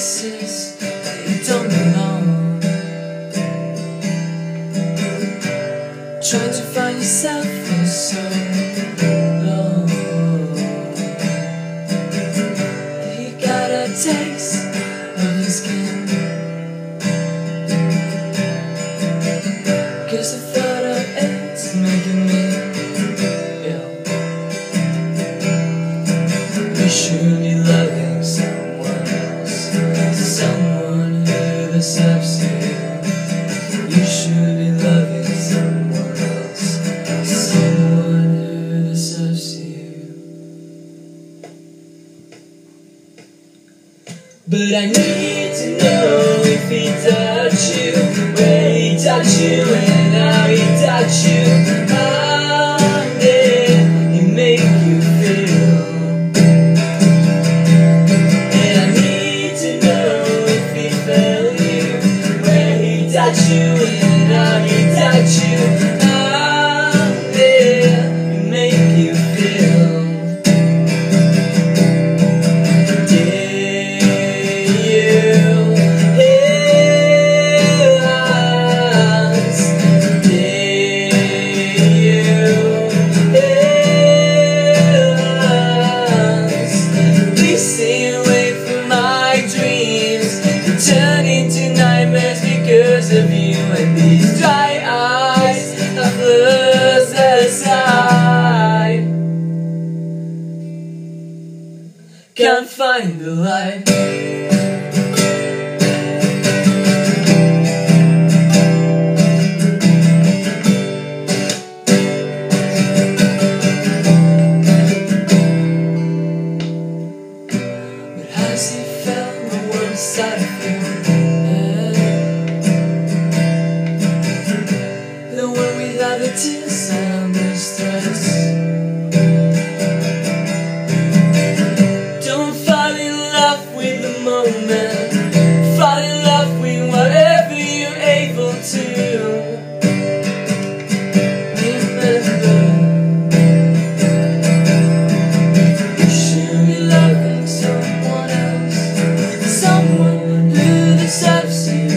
places that you don't belong, trying to find yourself for so long. You got a taste of your skin, 'cause the thought of it's making me ill. You should be loving someone else, someone who deserves you. You should be loving someone else, someone who deserves you. But I need to know if he touched you, where he touched you, and how he touched you. How did he make you feel? And I need to know if he felt you, where he touched you, and how he touched you. How did he make you feel? Of you and these dry eyes I've lost the sight. Can't find the light. Tears and the stress, don't fall in love with the moment, fall in love with whatever you're able to. Remember, you should be loving someone else, someone who deserves you.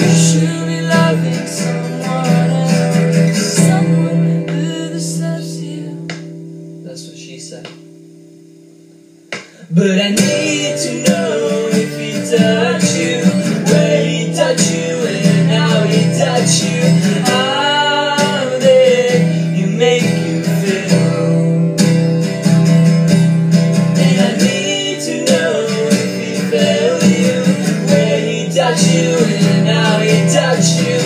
You should be loving someone else, she said. But I need to know if he touched you, where he touched you, and how he touched you. How did he make you feel? And I need to know if he felt you, where he touched you, and how he touched you.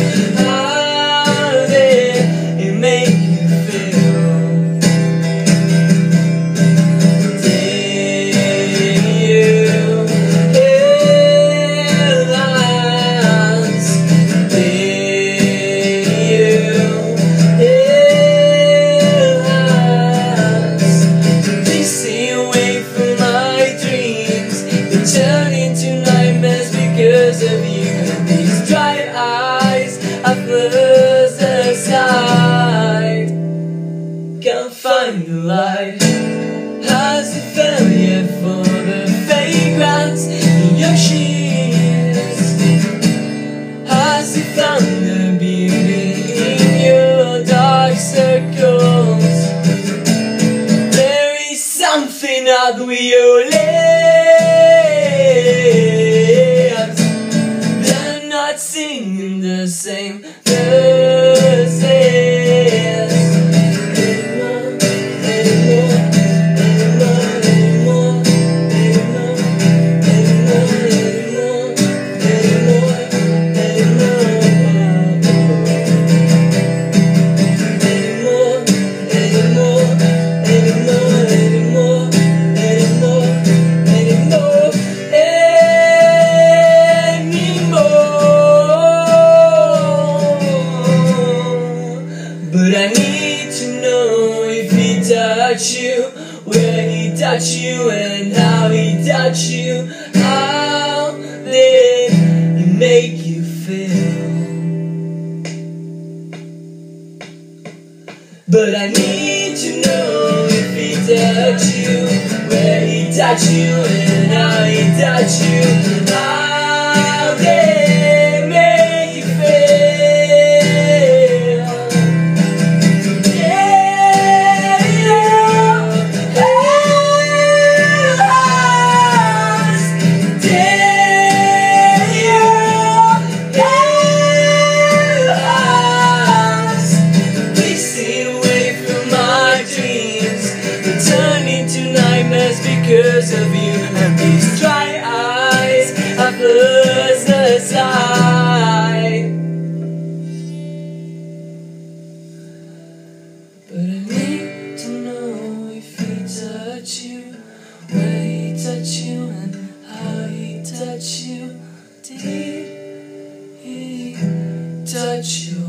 How did he make you feel? Of you and these dry eyes I've lost the sight. Can't find the light. Has a failure for the vagrants in your sheets. Has it found the beauty in your dark circles? There is something that we all singing the same verses anymore, anymore, anymore, anymore, anymore, anymore, anymore, anymore, anymore, anymore, anymore, anymore, anymore, But I need to know if he touched you, where he touched you, and how he touched you. How did he make you feel? But I need to know if he touched you, where he touched you. touch you, and I touch you. How they make you feel? Tear your heart. Please stay away from my dreams and turn into nightmares because of you. And these dry eyes have lost the sight, but I need to know if he touch you, where he touch you, and how he touch you. Did he touch you?